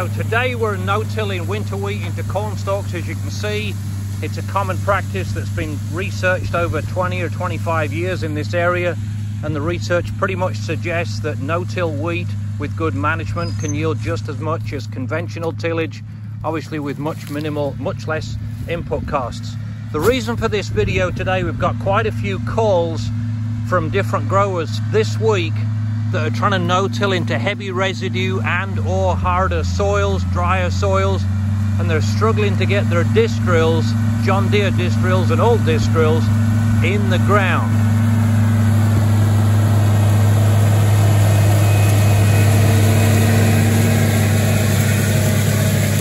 So today we're no-tilling winter wheat into corn stalks. As you can see, it's a common practice that's been researched over 20 or 25 years in this area, and the research pretty much suggests that no-till wheat with good management can yield just as much as conventional tillage, obviously with much less input costs. The reason for this video today, we've got quite a few calls from different growers this week that are trying to no-till into heavy residue and or harder soils, drier soils, and they're struggling to get their disc drills, John Deere disc drills and all disc drills, in the ground.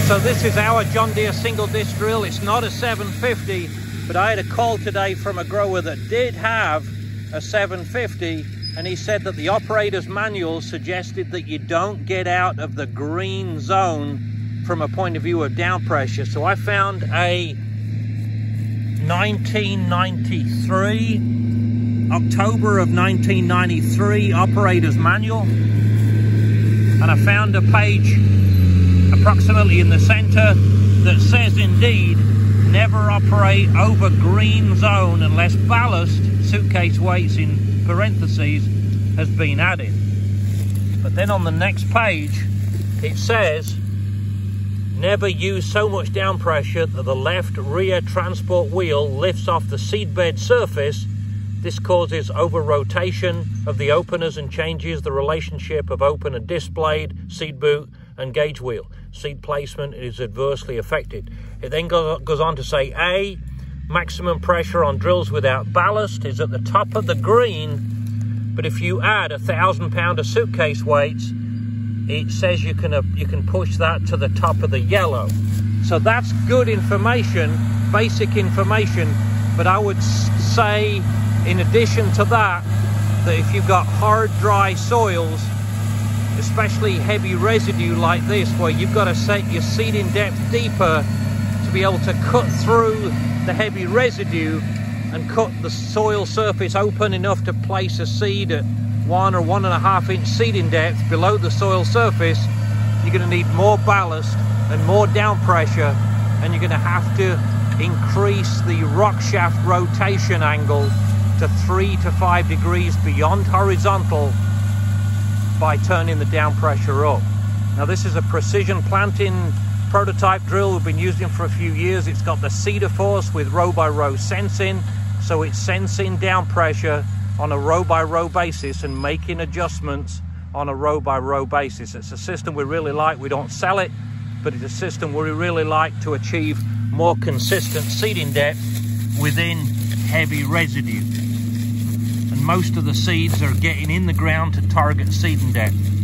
So this is our John Deere single disc drill. It's not a 750, but I had a call today from a grower that did have a 750, and he said that the operator's manual suggested that you don't get out of the green zone from a point of view of down pressure. So I found a 1993, October of 1993 operator's manual, and I found a page approximately in the center that says indeed, never operate over green zone unless ballast, suitcase weights in parentheses, has been added. But then on the next page, it says, never use so much down pressure that the left rear transport wheel lifts off the seedbed surface. This causes over-rotation of the openers and changes the relationship of opener disc blade, seed boot, and gauge wheel. Seed placement is adversely affected. It then goes on to say, A, maximum pressure on drills without ballast is at the top of the green, but if you add 1,000 pound of suitcase weights, it says you can push that to the top of the yellow. So that's good information, basic information, but I would say in addition to that if you've got hard, dry soils, especially heavy residue like this, where you've got to set your seeding depth deeper to be able to cut through the heavy residue and cut the soil surface open enough to place a seed at 1 or 1.5 inch seeding depth below the soil surface, you're going to need more ballast and more down pressure, and you're going to have to increase the rock shaft rotation angle to 3 to 5 degrees beyond horizontal by turning the down pressure up. Now this is a Precision Planting prototype drill. We've been using it for a few years. It's got the Cedar Force with row-by-row sensing, so it's sensing down pressure on a row-by-row basis and making adjustments on a row-by-row basis. It's a system we really like. We don't sell it, but it's a system we really like to achieve more consistent seeding depth within heavy residue. Most of the seeds are getting in the ground to target seeding depth.